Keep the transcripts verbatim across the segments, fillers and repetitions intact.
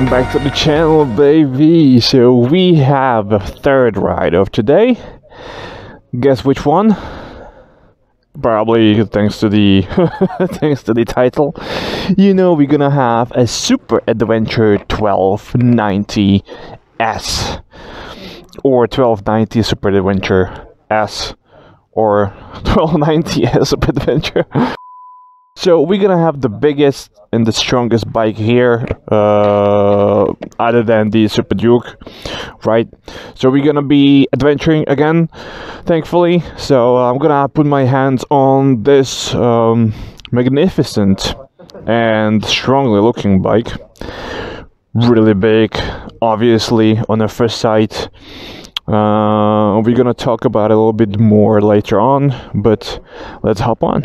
Welcome back to the channel, baby. So we have a third ride of today. Guess which one? Probably thanks to the thanks to the title, you know, we're gonna have a Super Adventure twelve ninety S, or twelve ninety Super Adventure S, or twelve ninety S Super Adventure. So we're gonna have the biggest and the strongest bike here, uh, other than the Super Duke, right? So we're gonna be adventuring again, thankfully. So I'm gonna put my hands on this um, magnificent and strongly looking bike. Really big, obviously, on the first sight. Uh, we're gonna talk about it a little bit more later on, but let's hop on.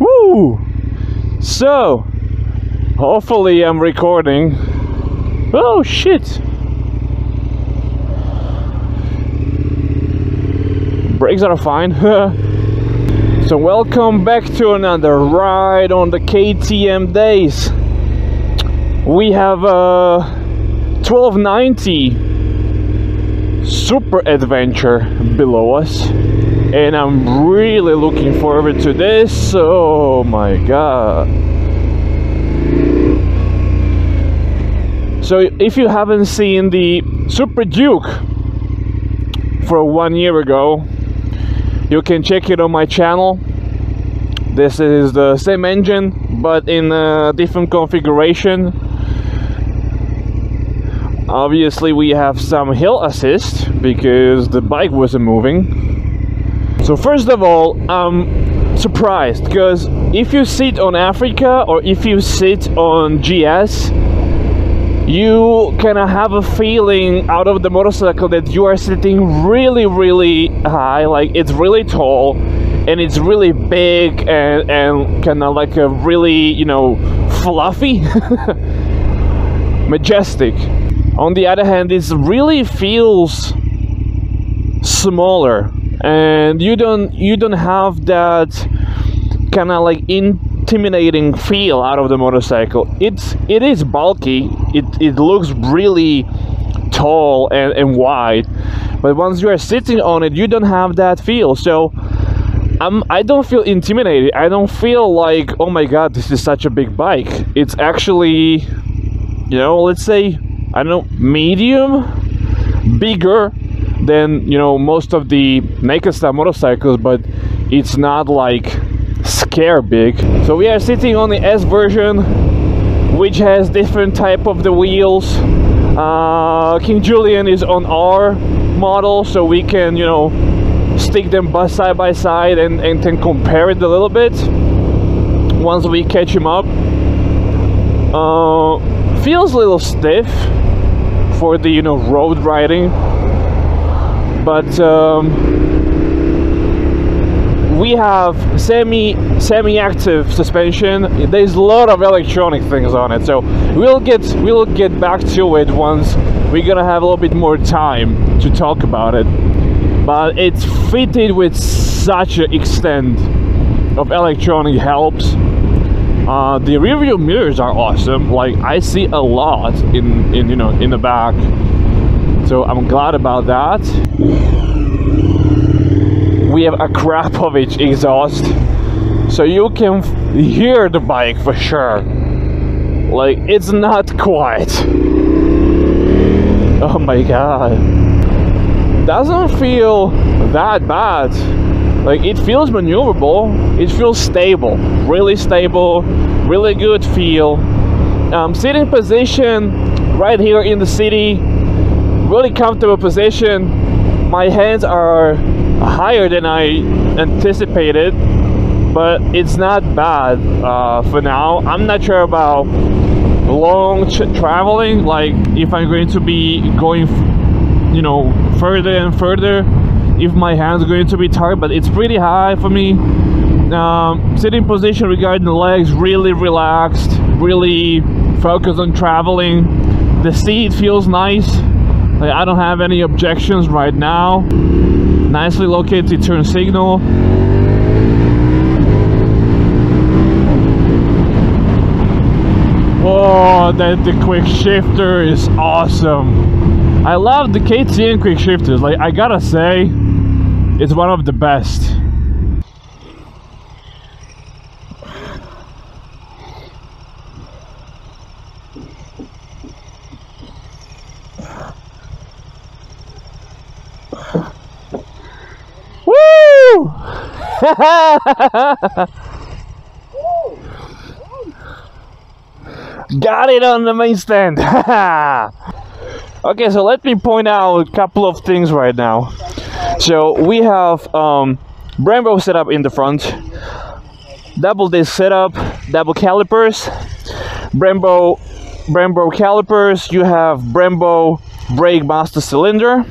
Woo! So, hopefully I'm recording. Oh shit! Brakes are fine. So welcome back to another ride on the K T M days. We have a twelve ninety Super Adventure below us. And I'm really looking forward to this. Oh my god. So if you haven't seen the Super Duke from one year ago, you can check it on my channel. This is the same engine, but in a different configuration. Obviously we have some hill assist because the bike wasn't moving. So first of all, I'm surprised, because if you sit on Africa or if you sit on G S, you kind of have a feeling out of the motorcycle that you are sitting really, really high, like it's really tall and it's really big and, and kind of like a really, you know, fluffy, majestic. On the other hand, it really feels smaller. And you don't you don't have that kind of like intimidating feel out of the motorcycle. It's it is bulky. It it looks really tall and, and wide, but once you are sitting on it, you don't have that feel. So I'm I don't feel intimidated. I don't feel like, oh my god, this is such a big bike. It's actually, you know, let's say, I don't know, medium, bigger than, you know, most of the naked style motorcycles, but it's not like scare big. So we are sitting on the S version, which has different type of the wheels. uh, King Julian is on R model, so we can, you know, stick them side by side and, and then compare it a little bit once we catch him up. Uh, feels a little stiff for the, you know, road riding. But um, we have semi semi-active suspension. There's a lot of electronic things on it, so we'll get we'll get back to it once we're gonna have a little bit more time to talk about it. But it's fitted with such an extent of electronic helps. Uh, the rear view mirrors are awesome. Like, I see a lot in in you know in the back. So I'm glad about that. We have Akrapovic exhaust, so you can hear the bike for sure. Like, it's not quiet. Oh my god. Doesn't feel that bad. Like, it feels maneuverable. It feels stable. Really stable. Really good feel. Um, sitting position right here in the city. Really comfortable position. My hands are higher than I anticipated, but it's not bad uh, for now. I'm not sure about long traveling, like if I'm going to be going, you know, further and further, if my hands are going to be tired, but it's pretty high for me. Um, sitting position regarding the legs, really relaxed, really focused on traveling. The seat feels nice. Like, I don't have any objections right now. Nicely located turn signal. Oh, that the quick shifter is awesome. I love the K T M quick shifters. Like, I gotta say, it's one of the best. Got it on the main stand. Okay, so let me point out a couple of things right now. So we have um, Brembo setup in the front, double disc setup, double calipers, Brembo Brembo calipers. You have Brembo brake master cylinder.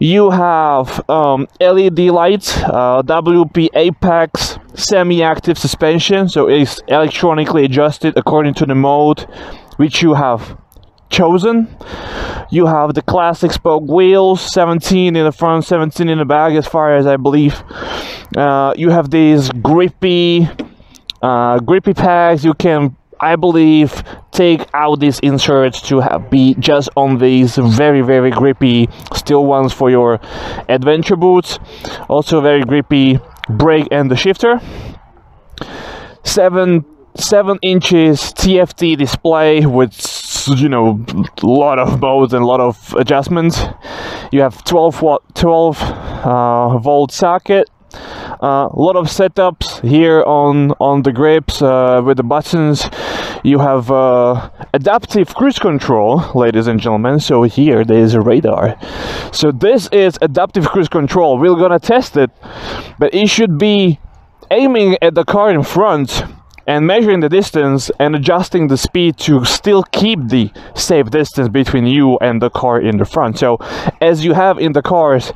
You have um, L E D lights, uh, W P Apex semi-active suspension, so it's electronically adjusted according to the mode which you have chosen. You have the classic spoke wheels, seventeen in the front, seventeen in the back, as far as I believe. Uh, you have these grippy, uh, grippy pegs. You can, I believe, take out these inserts to have, be just on these very very grippy steel ones for your adventure boots. Also very grippy brake and the shifter. Seven seven inches T F T display with, you know, a lot of modes and a lot of adjustments. You have twelve watt twelve uh, volt socket. Uh, a lot of setups here on on the grips, uh, with the buttons. You have uh, adaptive cruise control, ladies and gentlemen. So here there is a radar. So this is adaptive cruise control. We're gonna test it, but it should be aiming at the car in front and measuring the distance and adjusting the speed to still keep the safe distance between you and the car in the front. So as you have in the cars,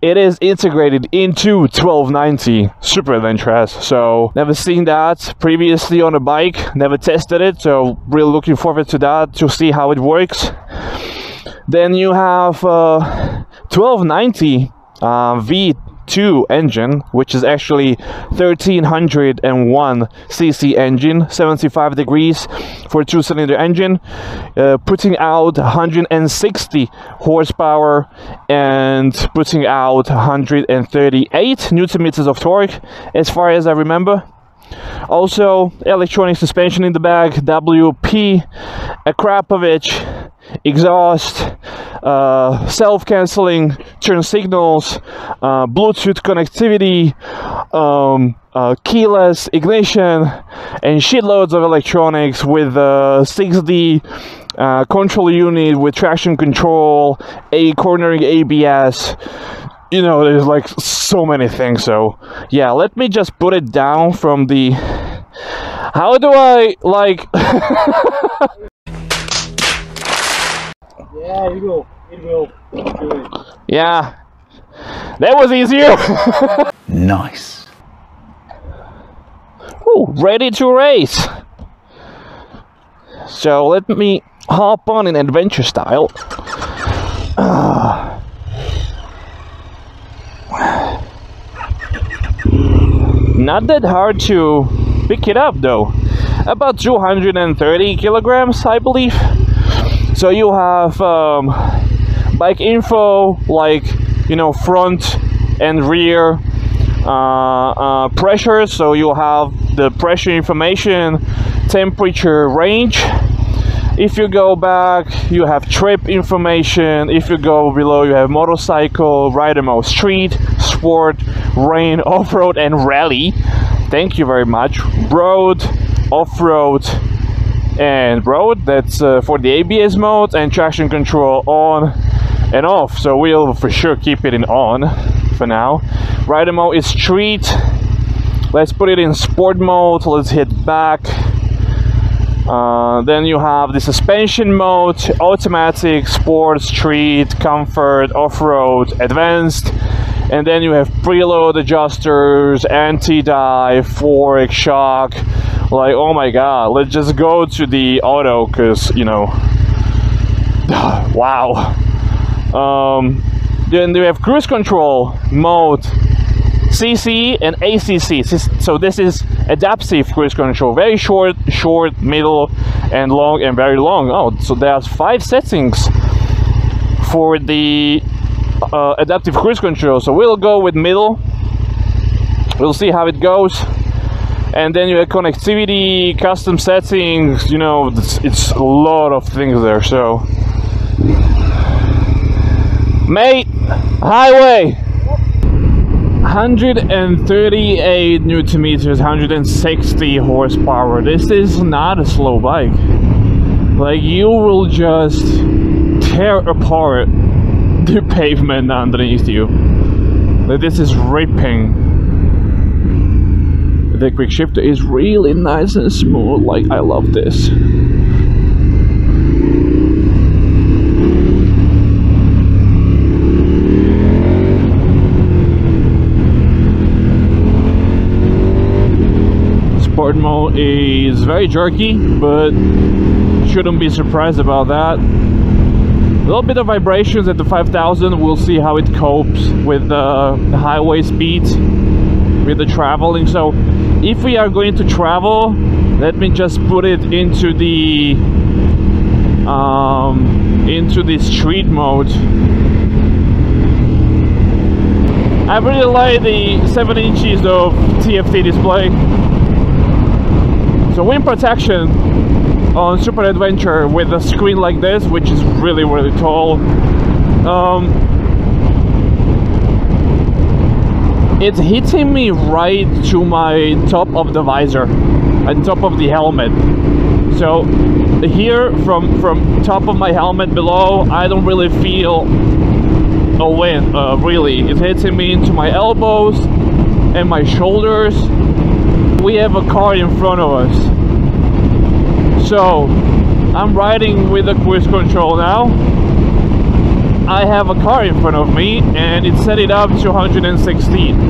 it is integrated into twelve ninety Super Adventure S. So never seen that previously on a bike, never tested it, so really looking forward to that, to see how it works. Then you have uh, twelve ninety uh, V two engine, which is actually thirteen oh one cc engine, seventy-five degrees for two cylinder engine, uh, putting out one hundred sixty horsepower and putting out one hundred thirty-eight newton meters of torque, as far as I remember. Also electronic suspension in the back, W P Akrapovic exhaust, uh, self-canceling turn signals, uh, Bluetooth connectivity, um, uh, keyless ignition, and shitloads of electronics with a six D uh, control unit with traction control, a cornering A B S. You know, there's like so many things. So yeah, let me just put it down from the, how do I like Yeah, it will. It will. Do it. Yeah. That was easier. Nice. Ooh, ready to race. So let me hop on in adventure style. Uh. Not that hard to pick it up though. About two hundred thirty kilograms, I believe. So you have um, bike info, like, you know, front and rear uh, uh, pressure. So you have the pressure information, temperature range. If you go back, you have trip information. If you go below, you have motorcycle, ridermost, street, sport, rain, off-road, and rally. Thank you very much. Road, off-road, and road, that's uh, for the A B S mode, and traction control on and off, so we'll for sure keep it in on for now. Rider mode is street. Let's put it in sport mode. Let's hit back. Uh, then you have the suspension mode, automatic, sport, street, comfort, off-road, advanced, And then you have preload adjusters, anti-dive, fork, shock. Like, oh my god, let's just go to the auto, because, you know, wow. Um, then you have cruise control, mode, C C and A C C. So this is adaptive cruise control, very short, short, middle, and long, and very long. Oh, so there's five settings for the uh, adaptive cruise control. So we'll go with middle, we'll see how it goes. And then you have connectivity, custom settings, you know, it's, it's a lot of things there. So, mate, highway, one hundred thirty-eight newton meters, one hundred sixty horsepower. This is not a slow bike. Like, you will just tear apart the pavement underneath you. Like, this is ripping. The quick shifter is really nice and smooth. Like, I love this. Sport mode is very jerky, but shouldn't be surprised about that. A little bit of vibrations at the five thousand. We'll see how it copes with uh, the highway speed, with the traveling. So if we are going to travel, let me just put it into the um, into the street mode. I really like the seven inches of T F T display. So wind protection on Super Adventure with a screen like this, which is really, really tall. Um, It's hitting me right to my top of the visor and top of the helmet. So here from from top of my helmet below, I don't really feel a wind, uh, really. It's hitting me into my elbows and my shoulders. We have a car in front of us. So I'm riding with the cruise control now. I have a car in front of me and it set it up to one hundred sixteen.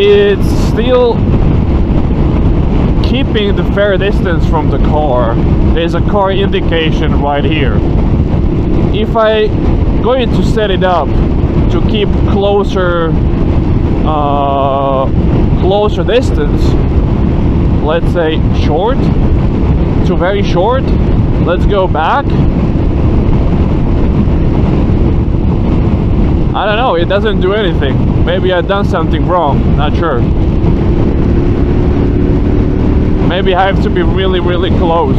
It's still keeping the fair distance from the car. There's a car indication right here. If I'm going to set it up to keep closer uh, closer distance, let's say short to very short, let's go back. I don't know, it doesn't do anything. Maybe I've done something wrong, not sure. Maybe I have to be really, really close.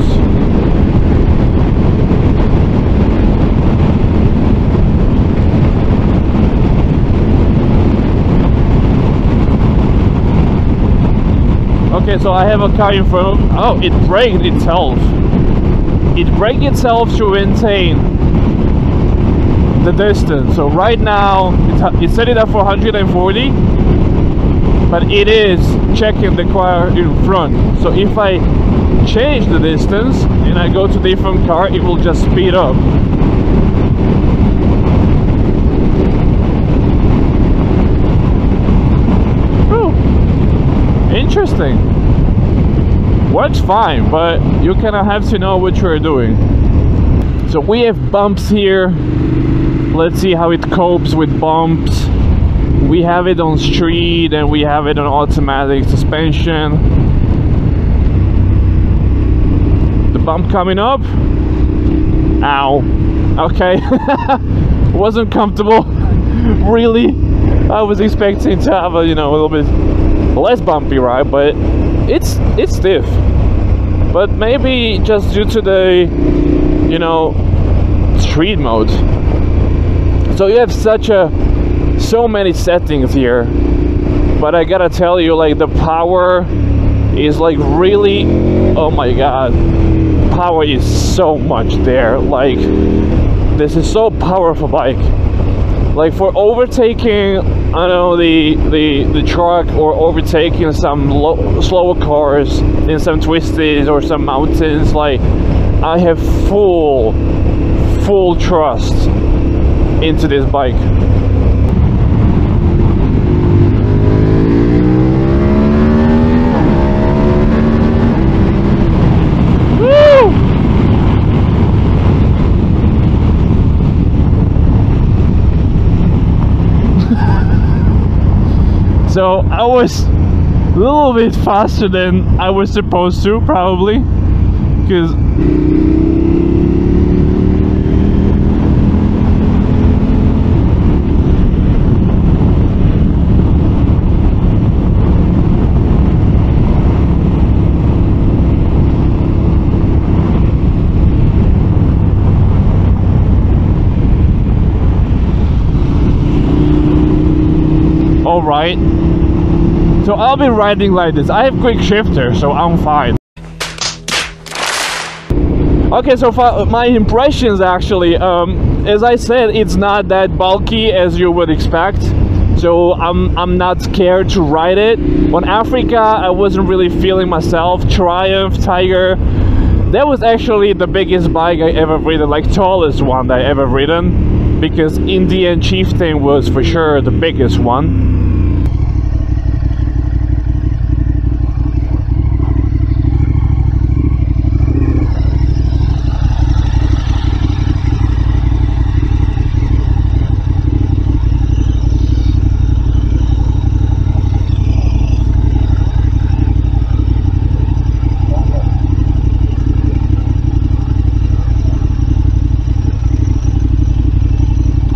Okay, so I have a car in front of... Oh, it braked itself. It braked itself to maintain the distance. So right now it set it up for one hundred forty, but it is checking the car in front. So if I change the distance and I go to different car, it will just speed up. Ooh, interesting. Works fine, but you kind of have to know what you're doing. So we have bumps here. Let's see how it copes with bumps. We have it on street and we have it on automatic suspension. The bump coming up. Ow. Okay. Wasn't comfortable. Really? I was expecting to have a, you know, a little bit less bumpy ride, but it's it's stiff. But maybe just due to the, you know, street mode. So you have such a so many settings here, but I gotta tell you, like, the power is like really, oh my god, power is so much there. Like, this is so powerful bike. Like, for overtaking, I don't know, the the the truck, or overtaking some low, slower cars in some twisties or some mountains, like, I have full full trust into this bike. So I was a little bit faster than I was supposed to, probably, because all right. So I'll be riding like this. I have quick shifter, so I'm fine. Okay, so far my impressions actually, um, as I said, it's not that bulky as you would expect. So I'm, I'm not scared to ride it. On Africa, I wasn't really feeling myself. Triumph, Tiger, that was actually the biggest bike I ever ridden, like tallest one that I ever ridden. Because Indian Chieftain was for sure the biggest one.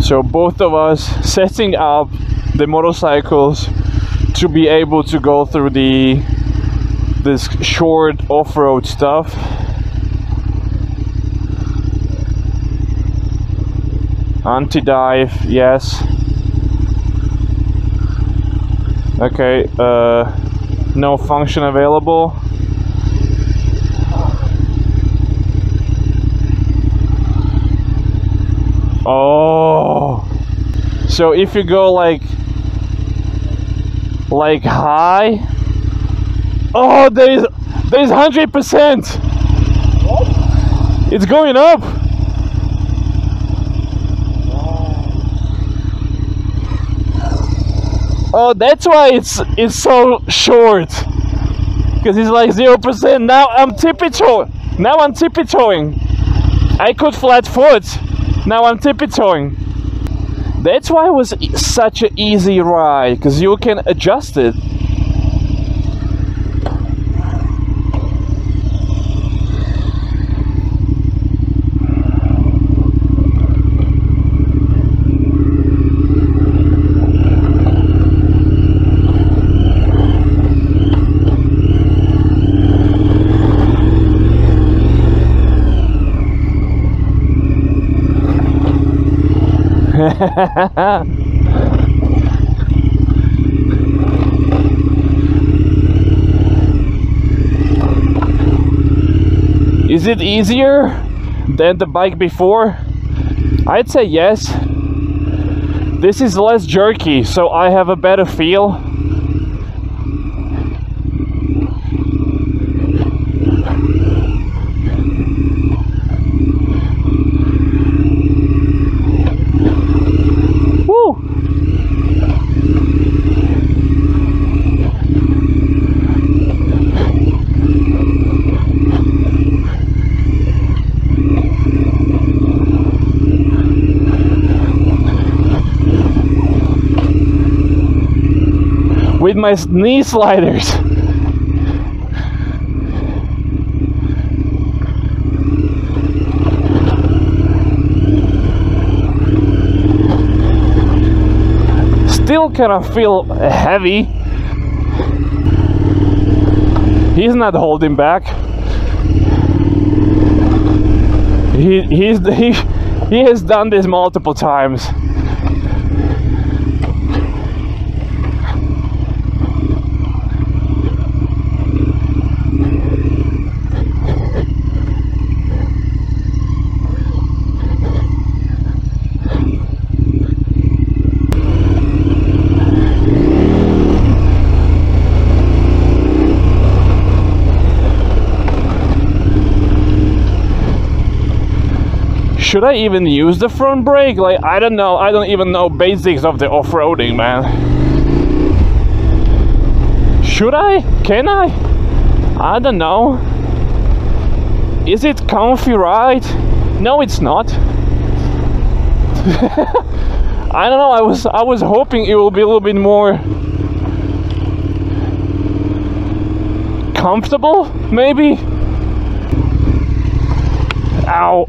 So both of us setting up the motorcycles to be able to go through the this short off-road stuff. Anti-dive, yes. Okay, uh, no function available. Oh, so if you go like like high, oh, there's there's one hundred percent. What? It's going up. Wow. Oh, that's why it's it's so short, because it's like zero percent. Now I'm tippy-toe. Now I'm tippy-toeing. I could flat foot. Now I'm tippy-toeing. That's why it was e such an easy ride, because you can adjust it. Is it easier than the bike before? I'd say yes. This is less jerky, so I have a better feel. With my knee sliders. Still kind of feel heavy. He's not holding back. He, he's, he, he has done this multiple times. should I even use the front brake? Like, I don't know. I don't even know basics of the off-roading, man. Should I? Can I? I don't know. Is it comfy ride? No, it's not. I don't know. I was I was hoping it will be a little bit more comfortable, maybe. Ow.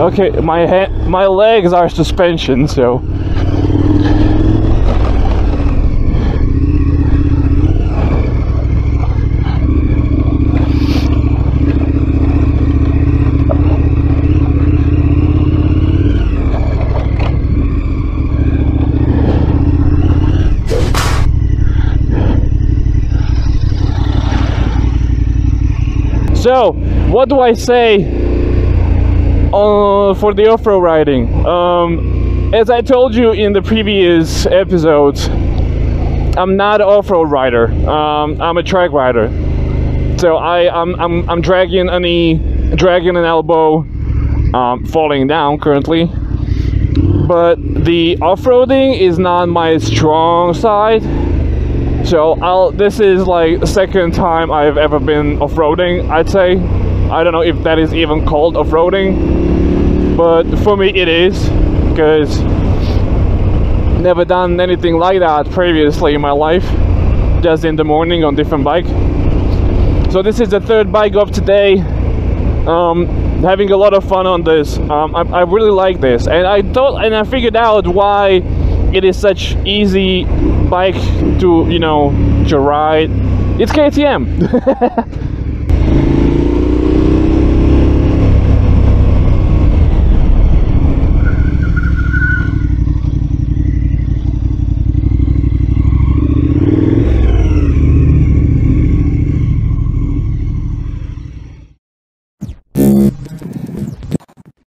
Okay, my head, my legs are suspension, so. So, what do I say uh, for the off-road riding? Um, as I told you in the previous episodes, I'm not an off-road rider. Um, I'm a track rider. So I, I'm, I'm, I'm dragging a knee, dragging an elbow, um, falling down currently. But the off-roading is not my strong side. So I'll, this is like the second time I've ever been off-roading, I'd say. I don't know if that is even called off-roading, but for me it is, because never done anything like that previously in my life, just in the morning on different bike. So this is the third bike of today. Um, having a lot of fun on this. Um, I, I really like this, and I thought, and I figured out why it is such easy bike to, you know, to ride. It's K T M.